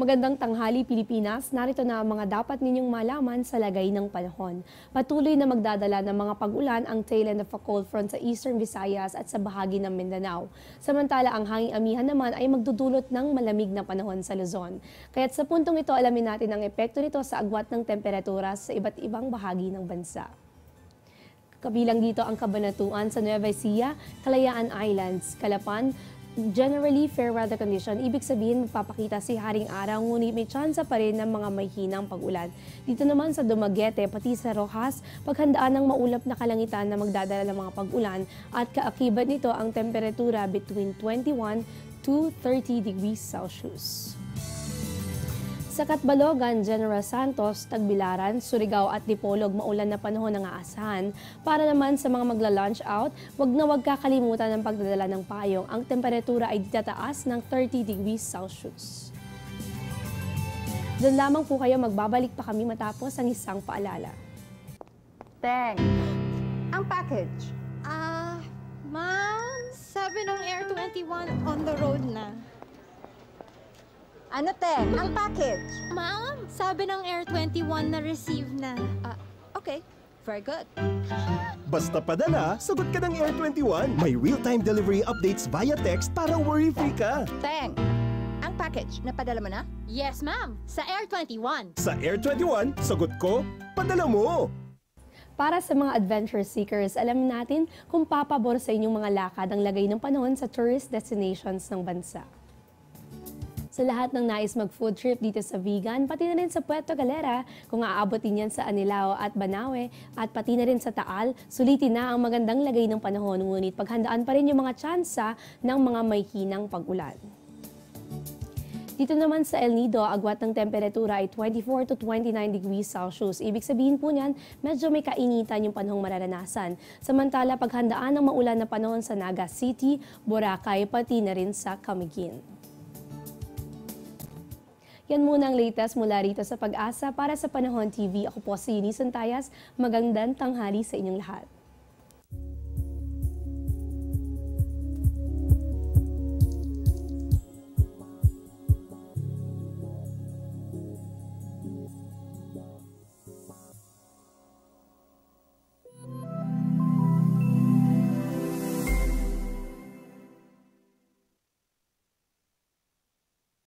Magandang tanghali, Pilipinas. Narito na ang mga dapat ninyong malaman sa lagay ng panahon. Patuloy na magdadala ng mga pag-ulan ang tail end of a cold front sa Eastern Visayas at sa bahagi ng Mindanao. Samantala, ang hanging amihan naman ay magdudulot ng malamig na panahon sa Luzon. Kaya't sa puntong ito, alamin natin ang epekto nito sa agwat ng temperatura sa iba't ibang bahagi ng bansa. Kabilang dito ang Cabanatuan sa Nueva Ecija, Kalayaan Islands, Calapan. Generally, fair weather condition. Ibig sabihin, magpapakita si Haring Araw, ngunit may tsansa pa rin ng mga mahinang pag-ulan. Dito naman sa Dumaguete, pati sa Rojas, paghandaan ng maulap na kalangitan na magdadala ng mga pag-ulan at kaakibat nito ang temperatura between 21 to 30 degrees Celsius. Sa Katbalogan, General Santos, Tagbilaran, Surigao at Dipolog, maulan na panahon ang aasahan. Para naman sa mga magla-lunch out, huwag kakalimutan ng pagdadala ng payong. Ang temperatura ay tataas ng 30 degrees Celsius. Doon lamang po kayo, magbabalik pa kami matapos ang isang paalala. Thanks. Ang package? Ma'am, sabi ng Air 21 on the road na. Ano, Teng? Ang package? Ma'am, sabi ng Air 21 na receive na. Okay. Very good. Basta padala, sagot ka ng Air 21. May real-time delivery updates via text para worry-free ka. Teng, ang package, napadala mo na? Yes, ma'am. Sa Air 21. Sa Air 21, sagot ko, padala mo! Para sa mga adventure seekers, alam natin kung papabor sa inyong mga lakad ang lagay ng panahon sa tourist destinations ng bansa. Sa lahat ng nais mag-food trip dito sa Vigan, pati na rin sa Puerto Galera, kung aabotin yan sa Anilao at Banaue, at pati na rin sa Taal, sulitin na ang magandang lagay ng panahon, ngunit paghandaan pa rin yung mga tsansa ng mga may hinang pag-ulan. Dito naman sa El Nido, agwat ng temperatura ay 24 to 29 degrees Celsius. Ibig sabihin po niyan, medyo may kainitan yung panahong mararanasan. Samantala, paghandaan ng maulan na panahon sa Naga City, Boracay, pati na rin sa Camiguin. Yan muna ang latest mula rito sa PAGASA para sa Panahon TV. Ako po si Eunice Juntayas. Magandang tanghali sa inyong lahat.